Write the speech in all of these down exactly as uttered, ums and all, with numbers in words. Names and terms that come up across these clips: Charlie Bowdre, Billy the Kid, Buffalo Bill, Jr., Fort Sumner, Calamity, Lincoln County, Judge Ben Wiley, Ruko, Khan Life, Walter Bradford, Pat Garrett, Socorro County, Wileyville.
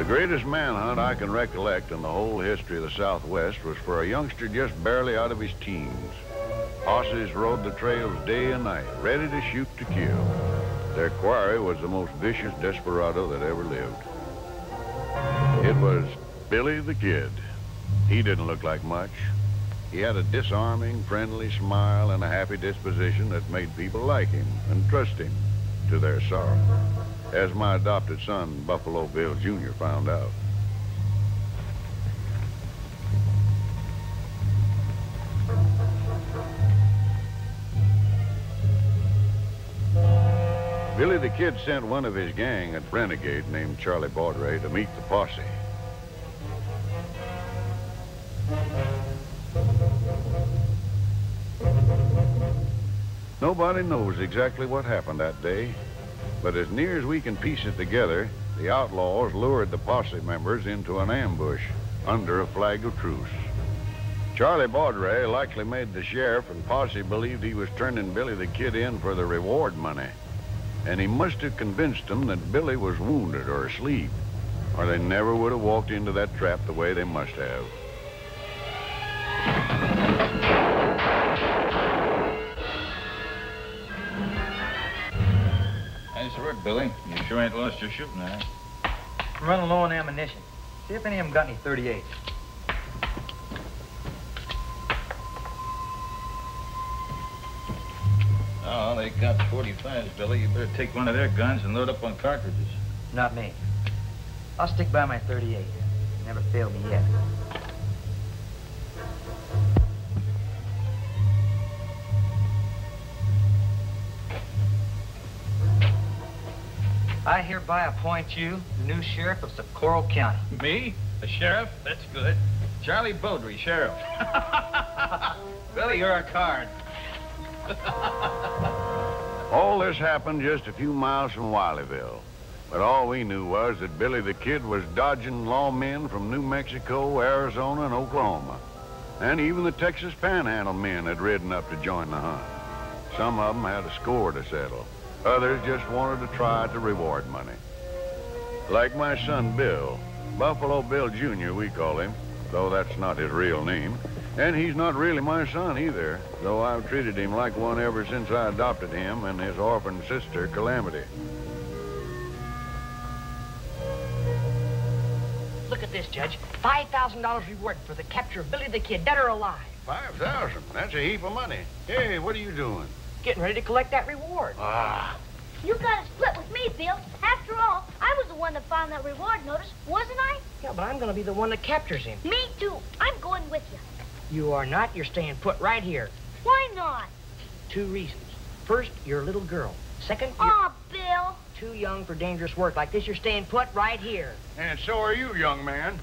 The greatest manhunt I can recollect in the whole history of the Southwest was for a youngster just barely out of his teens. Hosses rode the trails day and night, ready to shoot to kill. Their quarry was the most vicious desperado that ever lived. It was Billy the Kid. He didn't look like much. He had a disarming, friendly smile and a happy disposition that made people like him and trust him, to their sorrow, as my adopted son, Buffalo Bill, Junior, found out. Billy the Kid sent one of his gang, a renegade named Charlie Bowdre, to meet the posse. Nobody knows exactly what happened that day, but as near as we can piece it together, the outlaws lured the posse members into an ambush under a flag of truce. Charlie Bowdre likely made the sheriff and posse believe he was turning Billy the Kid in for the reward money, and he must have convinced them that Billy was wounded or asleep, or they never would have walked into that trap the way they must have. Billy, you sure ain't lost your shooting eye. I'm running low on ammunition. See if any of them got any thirty-eight. Oh, they got forty-fives, Billy. You better take one of their guns and load up on cartridges. Not me. I'll stick by my thirty-eight. It never failed me yet. I hereby appoint you the new sheriff of Socorro County. Me? A sheriff? That's good. Charlie Bowdre, sheriff. Billy, you're a card. All this happened just a few miles from Wileyville, but all we knew was that Billy the Kid was dodging lawmen from New Mexico, Arizona, and Oklahoma. And even the Texas Panhandle men had ridden up to join the hunt. Some of them had a score to settle. Others just wanted to try the reward money. Like my son, Bill, Buffalo Bill, Junior, we call him, though that's not his real name. And he's not really my son either, though I've treated him like one ever since I adopted him and his orphan sister, Calamity. Look at this, Judge. five thousand dollars reward for the capture of Billy the Kid, dead or alive. five thousand dollars? That's a heap of money. Hey, what are you doing? Getting ready to collect that reward. Ah. You gotta split with me, Bill. After all, I was the one that found that reward notice, wasn't I? Yeah, but I'm gonna be the one that captures him. Me too. I'm going with you. You are not. You're staying put right here. Why not? Two reasons. First, you're a little girl. Second, you're... Aw, Bill. Too young for dangerous work like this. You're staying put right here. And so are you, young man.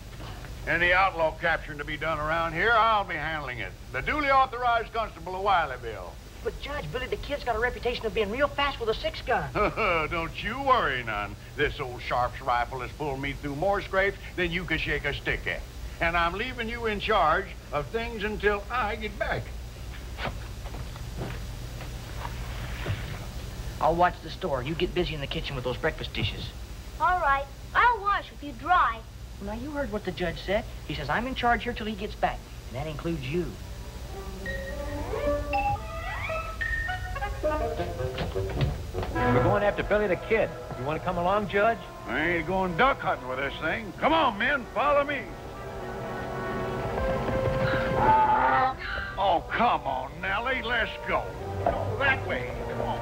Any outlaw capturing to be done around here, I'll be handling it. The duly authorized constable of Wileyville. But, Judge, Billy the Kid's got a reputation of being real fast with a six-gun. Don't you worry none. This old Sharp's rifle has pulled me through more scrapes than you could shake a stick at. And I'm leaving you in charge of things until I get back. I'll watch the store. You get busy in the kitchen with those breakfast dishes. All right. I'll wash if you dry. Well, now, you heard what the judge said. He says I'm in charge here till he gets back. And that includes you. We're going after Billy the Kid. You want to come along, Judge? I ain't going duck hunting with this thing. Come on, men, follow me. Oh, come on, Nellie, let's go. Go that way. Come on.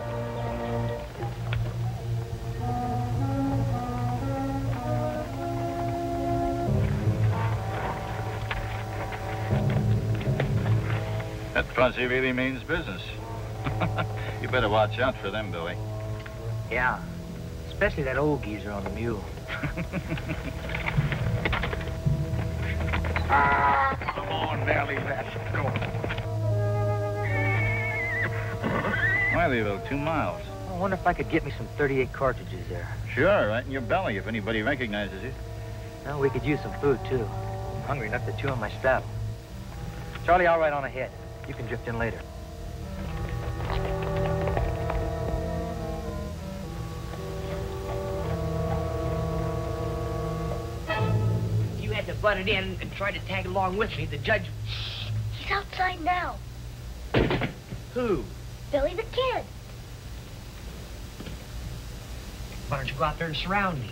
That posse really means business. You better watch out for them, Billy. Yeah, especially that old geezer on the mule. Come on, Nellie, let's go. Wileyville, two miles. I wonder if I could get me some thirty-eight cartridges there. Sure, right in your belly if anybody recognizes you. Well, we could use some food, too. I'm hungry enough to chew on my strap. Charlie, I'll ride on ahead. You can drift in later. tried to butt it in and tried to tag along with me. The judge... Shh. He's outside now. Who? Billy the Kid. Why don't you go out there and surround me?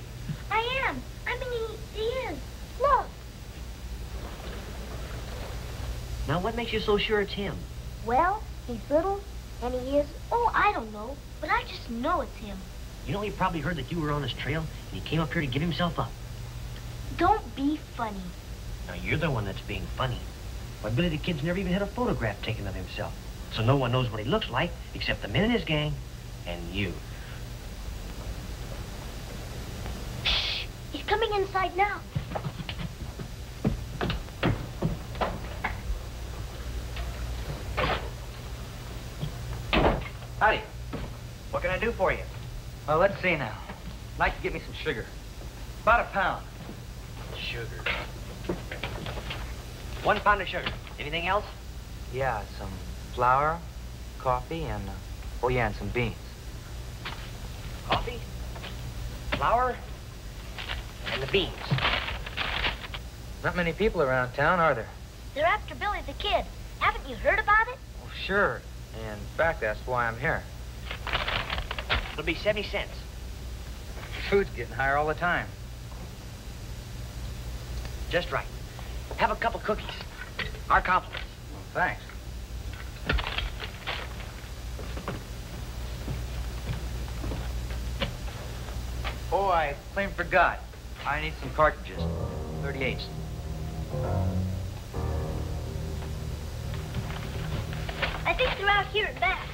I am. I mean, he, he is. Look. Now, what makes you so sure it's him? Well, he's little, and he is... Oh, I don't know, but I just know it's him. You know, he probably heard that you were on his trail, and he came up here to give himself up. Don't be funny. Now, you're the one that's being funny. Why, Billy the Kid's never even had a photograph taken of himself, so no one knows what he looks like except the men in his gang and you. Shh! He's coming inside now. Howdy. What can I do for you? Well, let's see now. I'd like to get me some sugar. About a pound. Sugar. One pound of sugar. Anything else? Yeah, some flour, coffee, and, uh, oh yeah, and some beans. Coffee, flour, and the beans. Not many people around town, are there? They're after Billy the Kid. Haven't you heard about it? Oh, sure. In fact, that's why I'm here. It'll be seventy cents. Food's getting higher all the time. Just right. Have a couple cookies. Our compliments. Well, thanks. Oh, I plain forgot. I need some cartridges. thirty-eights. I think they're out here at back.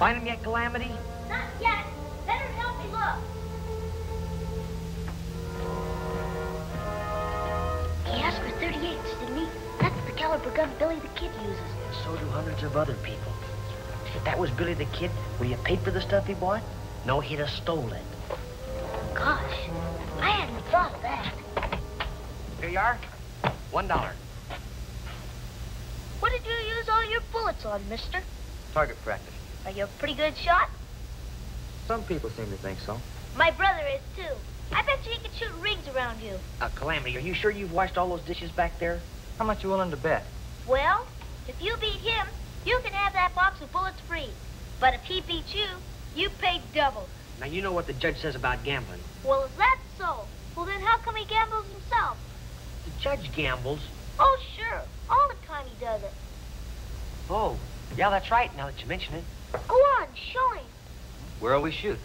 Find them yet, Calamity? Not yet. Better help me look. He asked for thirty-eights, didn't he? That's the caliber gun Billy the Kid uses. And so do hundreds of other people. If that was Billy the Kid, would he have paid for the stuff he bought? No, he'd have stolen it. Gosh, I hadn't thought of that. Here you are. One dollar. What did you use all your bullets on, mister? Target practice. Are you a pretty good shot? Some people seem to think so. My brother is, too. I bet you he could shoot rings around you. Uh, Calamity, are you sure you've washed all those dishes back there? How much you willing to bet? Well, if you beat him, you can have that box of bullets free. But if he beats you, you pay double. Now, you know what the judge says about gambling. Well, if that's so, well, then how come he gambles himself? The judge gambles. Oh, sure. All the time he does it. Oh, yeah, that's right, now that you mention it. Go on, show him. Where'll we shoot?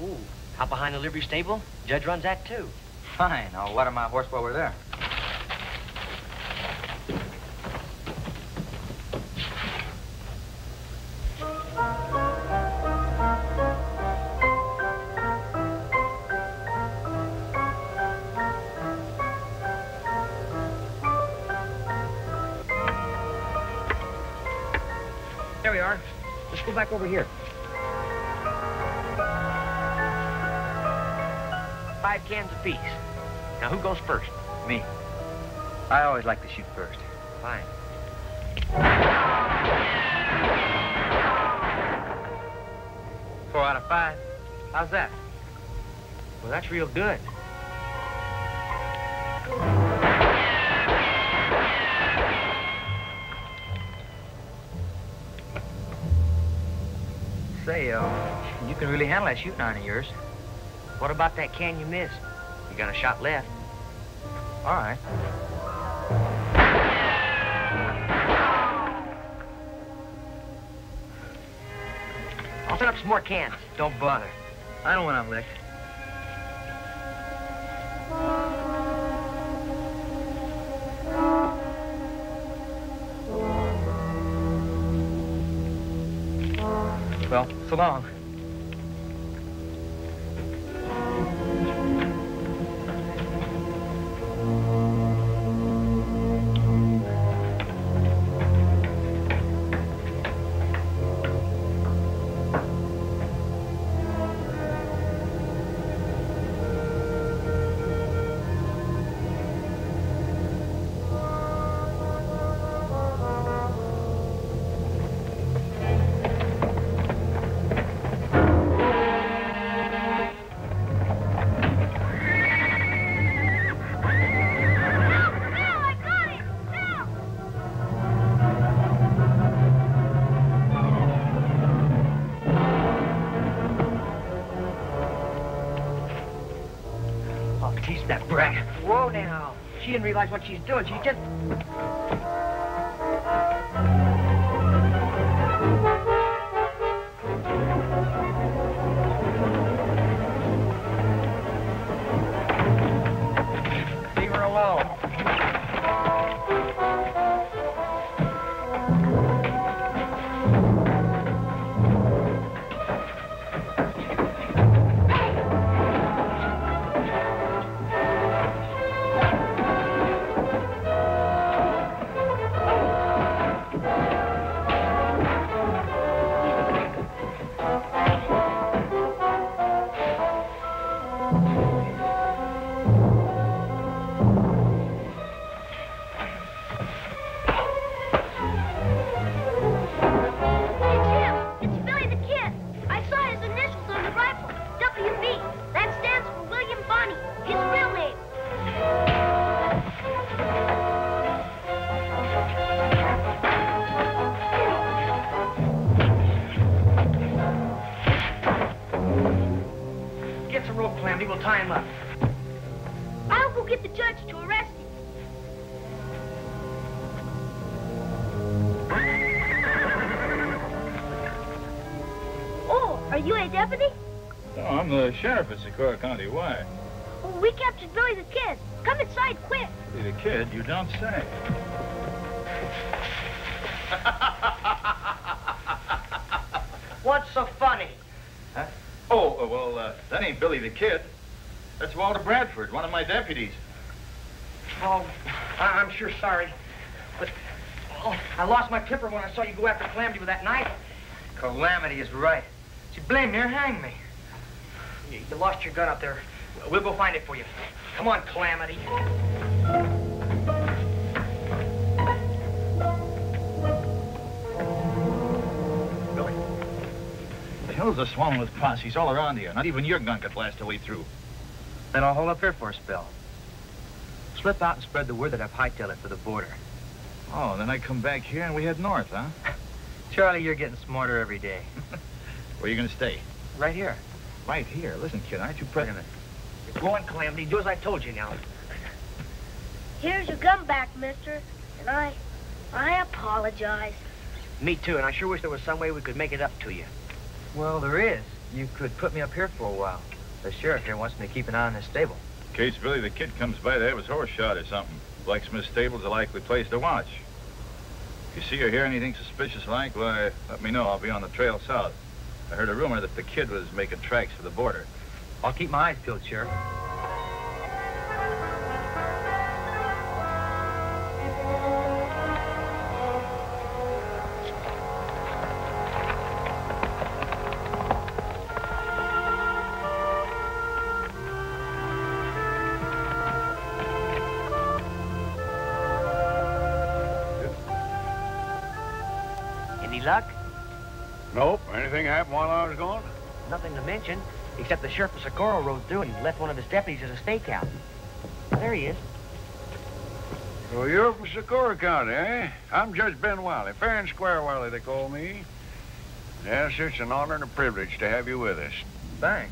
Ooh, out behind the livery stable. Judge runs that, too. Fine. I'll water my horse while we're there. There we are. Let's go back over here. Five cans apiece. Now, who goes first? Me. I always like to shoot first. Fine. Four out of five. How's that? Well, that's real good. Say, uh, you can really handle that shooting iron of yours. What about that can you missed? You got a shot left. All right. I'll set up some more cans. Don't bother. I don't want them licked. Well, so long. spring. Whoa, now. She didn't realize what she's doing. She just... leave her alone. Sheriff at Socorro County. Why? Well, we captured Billy the Kid. Come inside, quick. Billy the Kid? You don't say. What's so funny? Huh? Oh, uh, well, uh, that ain't Billy the Kid. That's Walter Bradford, one of my deputies. Oh, I I'm sure sorry. But oh, I lost my clipper when I saw you go after Calamity with that knife. Calamity is right. She blamed near hanged me. You lost your gun up there. We'll go find it for you. Come on, Calamity. Billy. The hills are swarming with posses all around here. Not even your gun could blast a way through. Then I'll hold up here for a spell. Slip out and spread the word that I've hightailed it for the border. Oh, and then I come back here and we head north, huh? Charlie, you're getting smarter every day. Where are you going to stay? Right here. Right here. Listen, kid, aren't you pregnant? You're going, Calamity. Do as I told you now. Here's your gun back, mister. And I... I apologize. Me too, and I sure wish there was some way we could make it up to you. Well, there is. You could put me up here for a while. The sheriff here wants me to keep an eye on this stable. In case Billy the Kid comes by, they have his horse shot or something. Blacksmith's stable's a likely place to watch. If you see or hear anything suspicious like, why, let me know. I'll be on the trail south. I heard a rumor that the Kid was making tracks for the border. I'll keep my eyes peeled, Sheriff. Any luck? Nope. Anything happened while I was gone? Nothing to mention, except the sheriff of Socorro rode through and left one of his deputies at a stakeout. There he is. Well, you're from Socorro County, eh? I'm Judge Ben Wiley, fair and square Wiley, they call me. Yes, it's an honor and a privilege to have you with us. Thanks.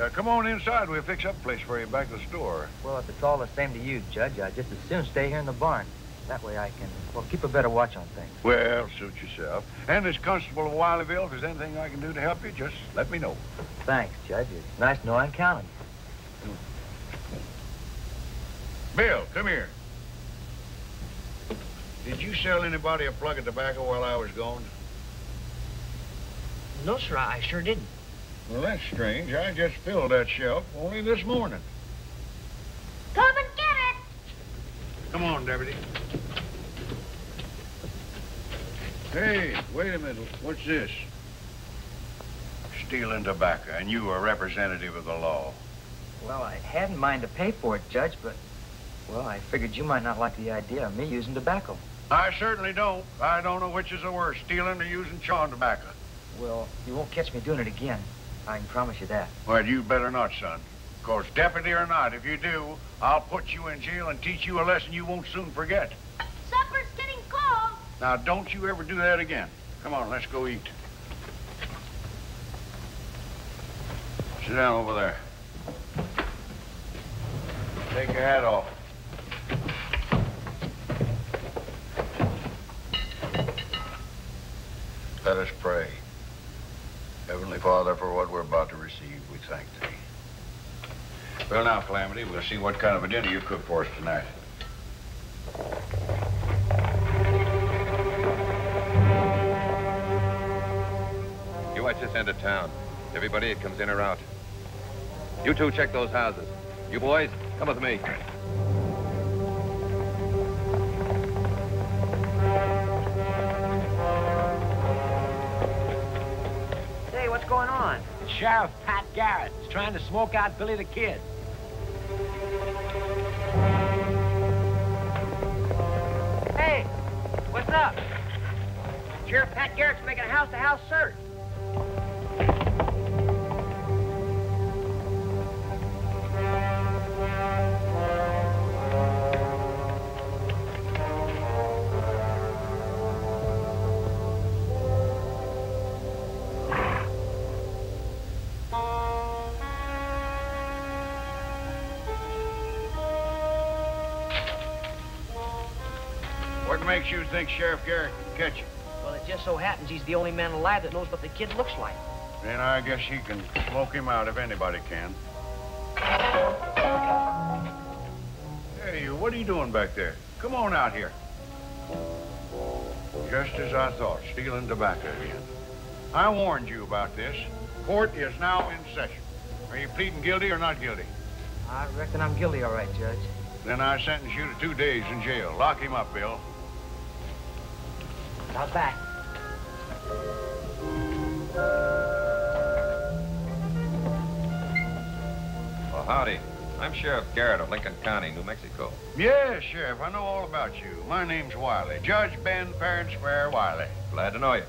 Uh, come on inside. We'll fix up a place for you back at the store. Well, if it's all the same to you, Judge, I'd just as soon stay here in the barn. That way I can, well, keep a better watch on things. Well, suit yourself. And as Constable of Wileyville, if there's anything I can do to help you, just let me know. Thanks, Judge. It's nice to know I'm counting. Bill, come here. Did you sell anybody a plug of tobacco while I was gone? No, sir, I sure didn't. Well, that's strange. I just filled that shelf only this morning. Come and get it! Come on, Deputy. Hey, wait a minute. What's this? Stealing tobacco, and you are representative of the law. Well, I hadn't mind to pay for it, Judge, but... well, I figured you might not like the idea of me using tobacco. I certainly don't. I don't know which is the worst, stealing or using chawing tobacco. Well, you won't catch me doing it again. I can promise you that. Well, you better not, son. Because, deputy or not, if you do, I'll put you in jail and teach you a lesson you won't soon forget. Supper's getting cold. Now, don't you ever do that again. Come on, let's go eat. Sit down over there. Take your hat off. Let us pray. Heavenly Father, for what we're about to receive, we thank thee. Well now, Calamity, we'll see what kind of a dinner you cook for us tonight. You watch this end of town. Everybody that comes in or out. You two check those houses. You boys, come with me. Hey, what's going on? It's Sheriff Pat Garrett. He's trying to smoke out Billy the Kid. Hey, what's up? Sheriff Pat Garrett's making a house-to-house search. You think Sheriff Garrett can catch him? Well, it just so happens he's the only man alive that knows what the kid looks like. Then I guess he can smoke him out if anybody can. Hey, you, what are you doing back there? Come on out here. Just as I thought, stealing tobacco again. I warned you about this. Court is now in session. Are you pleading guilty or not guilty? I reckon I'm guilty, all right, Judge. Then I sentence you to two days in jail. Lock him up, Bill. Out back. Well, howdy. I'm Sheriff Garrett of Lincoln County, New Mexico. Yes, Sheriff, I know all about you. My name's Wiley. Judge Ben, fair and square, Wiley. Glad to know you.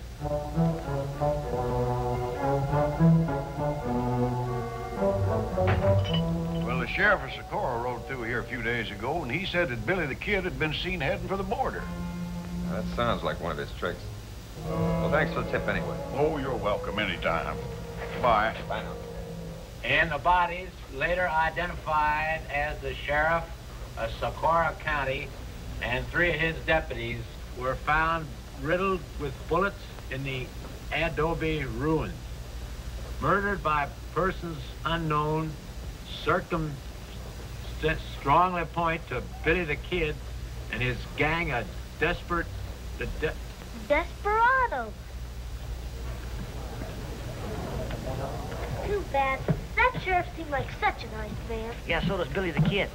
Well, the sheriff of Socorro rode through here a few days ago, and he said that Billy the Kid had been seen heading for the border. That sounds like one of his tricks. Well, thanks for the tip anyway. Oh, you're welcome anytime. Bye. Bye now. And the bodies later identified as the sheriff of Socorro County and three of his deputies were found riddled with bullets in the adobe ruins. Murdered by persons unknown, circum strongly point to Billy the Kid and his gang of Desperate, the de Desperado. Too bad. That sheriff seemed like such a nice man. Yeah, so does Billy the Kid.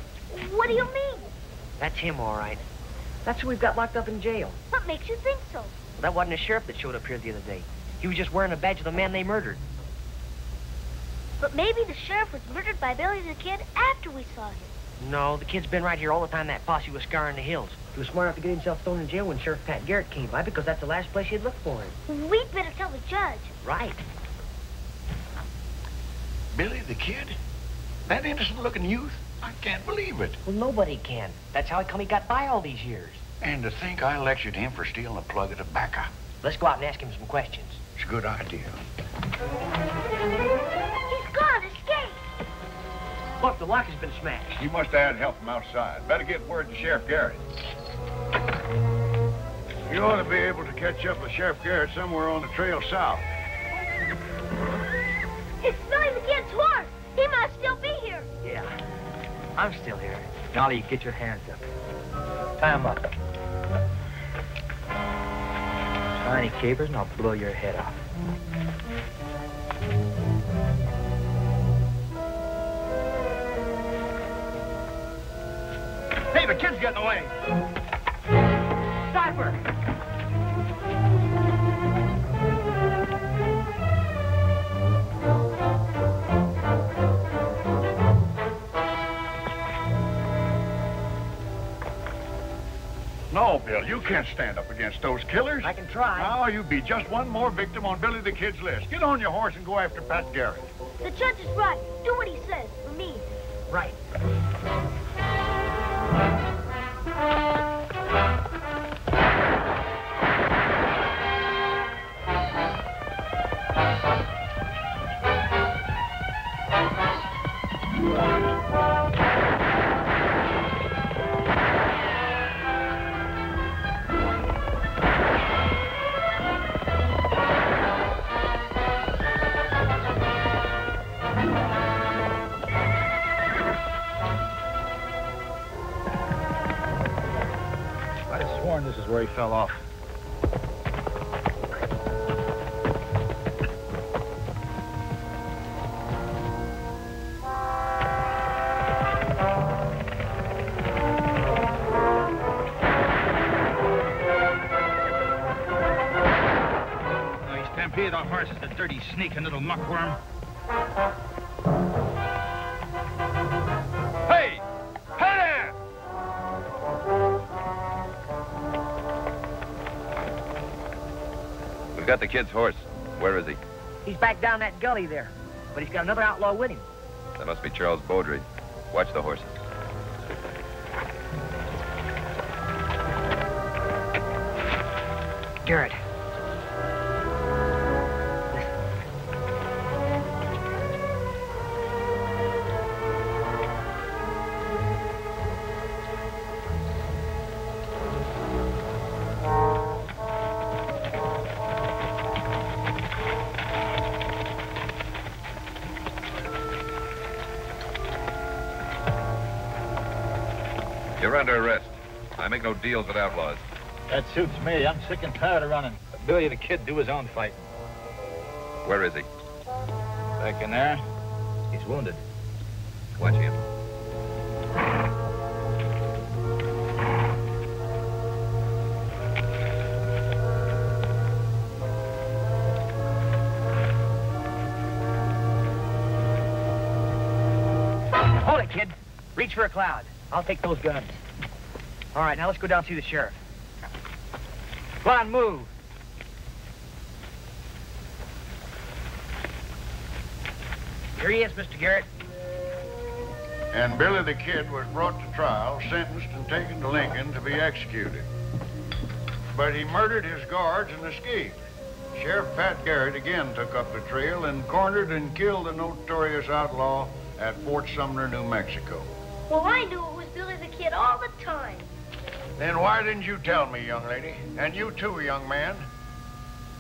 What do you mean? That's him, all right. That's who we've got locked up in jail. What makes you think so? Well, that wasn't a sheriff that showed up here the other day. He was just wearing a badge of the man they murdered. But maybe the sheriff was murdered by Billy the Kid after we saw him. No, the kid's been right here all the time that posse was scouring the hills. He was smart enough to get himself thrown in jail when Sheriff Pat Garrett came by because that's the last place he'd look for him. We'd better tell the judge. Right. Billy the Kid? That innocent-looking youth? I can't believe it. Well, nobody can. That's how come he got by all these years. And to think I lectured him for stealing a plug of tobacco. Let's go out and ask him some questions. It's a good idea. He's gone. Escaped. Look, the lock has been smashed. You must have had help from outside. Better get word to Sheriff Garrett. You ought to be able to catch up with Sheriff Garrett somewhere on the trail south. It's Billy the Kid's horse. He must still be here. Yeah, I'm still here. Dolly, get your hands up. Tie them up. Try any capers and I'll blow your head off. Hey, the kid's getting away. Stop her. No, Bill, you can't stand up against those killers. I can try. Now you'd be just one more victim on Billy the Kid's list. Get on your horse and go after Pat Garrett. The judge is right. Do what he says for me. Right. where he fell off. No, he stampeded our horses, the dirty sneak and little muckworm. We've got the kid's horse. Where is he? He's back down that gully there, but he's got another outlaw with him. That must be Charles Bowdre. Watch the horses. Garrett. You're under arrest. I make no deals with outlaws. That suits me. I'm sick and tired of running. Let Billy the Kid do his own fighting. Where is he? Back in there. He's wounded. Watch him. Hold it, kid. Reach for a cloud. I'll take those guns. All right, now let's go down and see the sheriff. Come on, move. Here he is, Mister Garrett. And Billy the Kid was brought to trial, sentenced, and taken to Lincoln to be executed. But he murdered his guards and escaped. Sheriff Pat Garrett again took up the trail and cornered and killed the notorious outlaw at Fort Sumner, New Mexico. Well, I knew it was Billy the Kid all the time. Then why didn't you tell me, young lady? And you too, young man.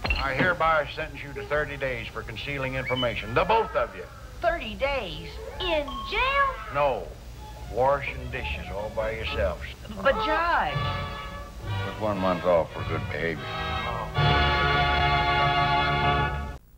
I hereby sentence you to thirty days for concealing information, the both of you. thirty days? In jail? No. Washing dishes all by yourselves. But, Judge. With one month off for good behavior.